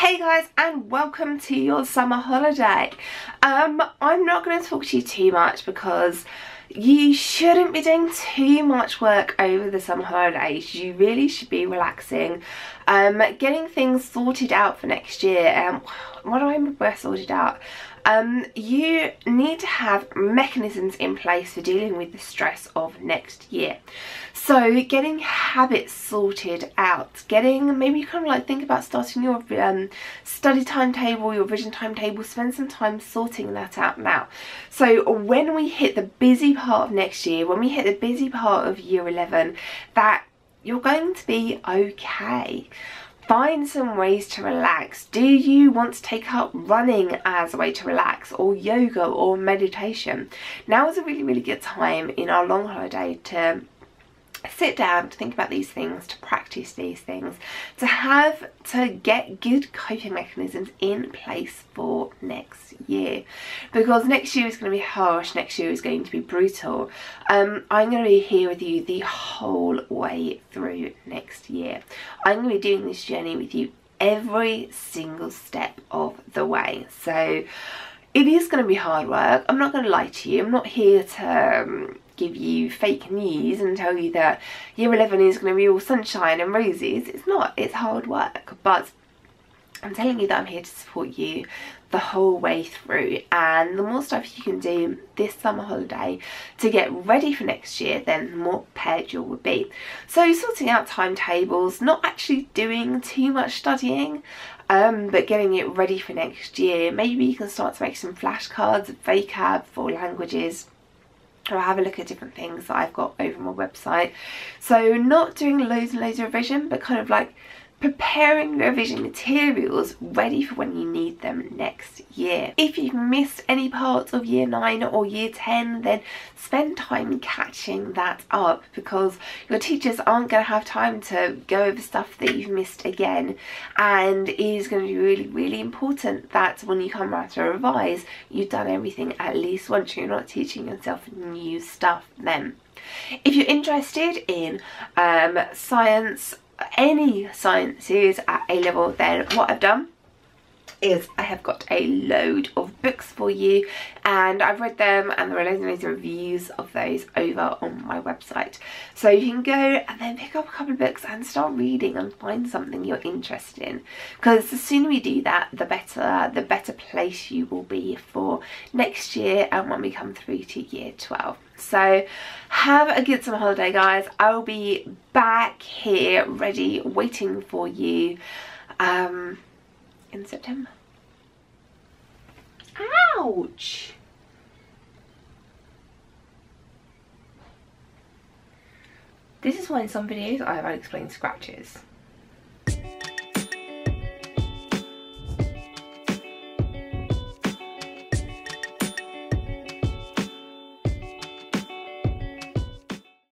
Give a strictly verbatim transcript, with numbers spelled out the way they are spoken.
Hey guys, and welcome to your summer holiday. Um, I'm not going to talk to you too much because you shouldn't be doing too much work over the summer holidays. You really should be relaxing, um, getting things sorted out for next year. Um, what do I mean by sorted out? Um, you need to have mechanisms in place for dealing with the stress of next year. So getting habits sorted out, getting, maybe you kind of like think about starting your um, study timetable, your revision timetable, spend some time sorting that out now. So when we hit the busy part of next year, when we hit the busy part of year eleven, that you're going to be okay. Find some ways to relax. Do you want to take up running as a way to relax, or yoga, or meditation? Now is a really, really good time in our long holiday to sit down, to think about these things, to practice these things, to have, to get good coping mechanisms in place for next year. Because next year is going to be harsh, next year is going to be brutal. Um, I'm going to be here with you the whole way through next year. I'm going to be doing this journey with you every single step of the way. So it is going to be hard work. I'm not going to lie to you. I'm not here to um, give you fake news and tell you that year eleven is going to be all sunshine and roses. It's not. It's hard work. But I'm telling you that I'm here to support you the whole way through. And the more stuff you can do this summer holiday to get ready for next year, then the more prepared you will be. So sorting out timetables, not actually doing too much studying, um, but getting it ready for next year. Maybe you can start to make some flashcards, vocab for languages, or have a look at different things that I've got over my website. So not doing loads and loads of revision, but kind of like preparing revision materials ready for when you need them next year. If you've missed any parts of year nine or year ten, then spend time catching that up, because your teachers aren't going to have time to go over stuff that you've missed again, and it is going to be really, really important that when you come around to revise, you've done everything at least once. You're not teaching yourself new stuff then. If you're interested in um, science, any sciences at A level, then what I've done is I have got a load of books for you, and I've read them, and there are loads and loads of reviews of those over on my website. So you can go and then pick up a couple of books and start reading and find something you're interested in, because the sooner we do that, the better the better place you will be for next year and when we come through to year twelve. So have a good summer holiday, guys. I'll be back here ready, waiting for you um in September. Ouch! This is why in some videos I have unexplained scratches.